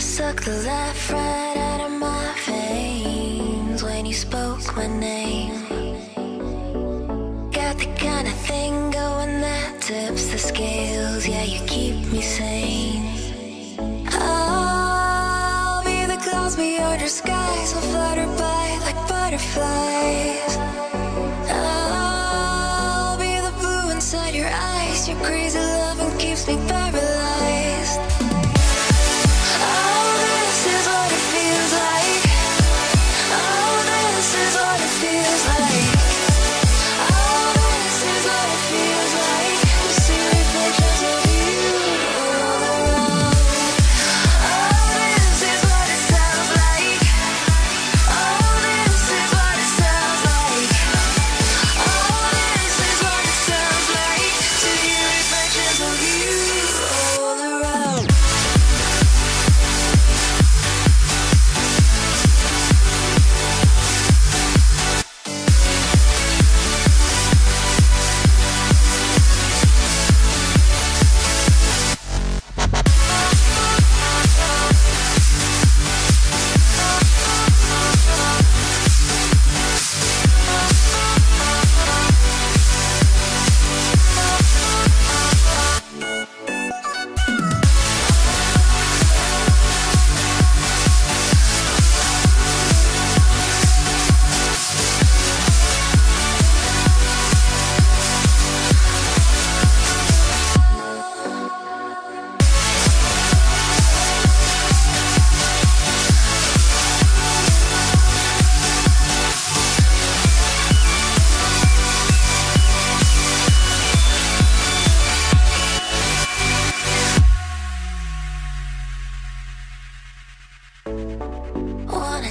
Suck the life right out of my veins when you spoke my name. Got the kind of thing going that tips the scales, yeah, you keep me sane. I'll be the clouds beyond your skies, I'll flutter by like butterflies. I'll be the blue inside your eyes, your crazy loving keeps me paralyzed.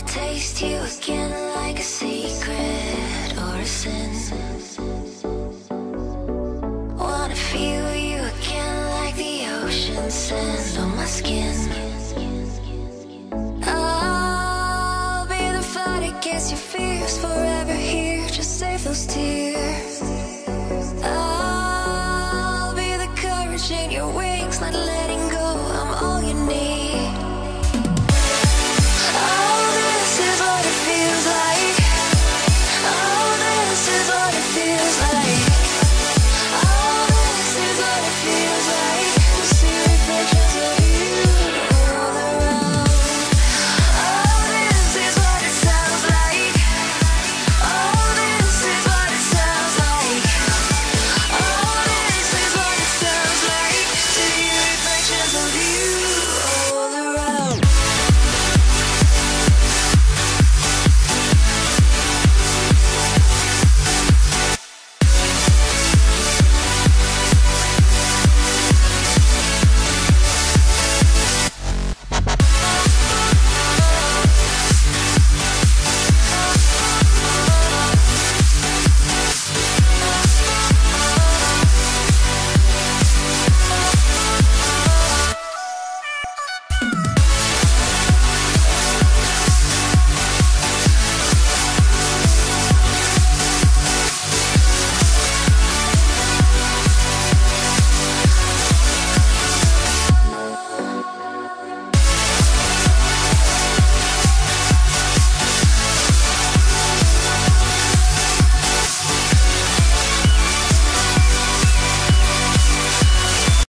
Taste you again like a secret or a sin. Wanna feel you again like the ocean sand on my skin. I'll be the fight against your fears, forever here, just save those tears. I'll be the courage in your wings, not